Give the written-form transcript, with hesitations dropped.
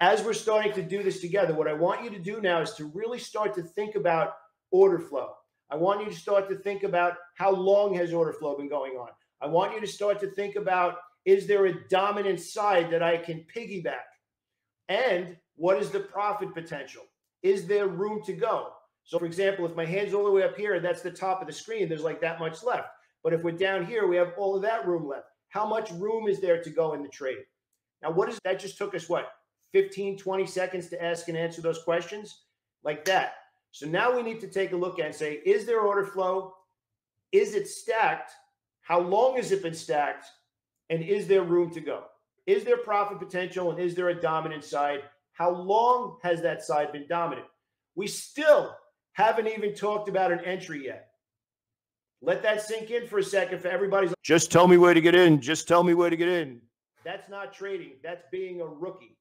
as we're starting to do this together, what I want you to do now is to really start to think about order flow. I want you to start to think about how long has order flow been going on. I want you to start to think about, is there a dominant side that I can piggyback? And what is the profit potential? Is there room to go? So for example, if my hand's all the way up here and that's the top of the screen, there's like that much left. But if we're down here, we have all of that room left. How much room is there to go in the trade? Now, what is that? Just took us what? 15, 20 seconds to ask and answer those questions like that. So now we need to take a look at and say, is there order flow? Is it stacked? How long has it been stacked? And is there room to go? Is there profit potential? And is there a dominant side? How long has that side been dominant? We still haven't even talked about an entry yet. Let that sink in for a second for everybody's like, just tell me where to get in. Just tell me where to get in. That's not trading. That's being a rookie.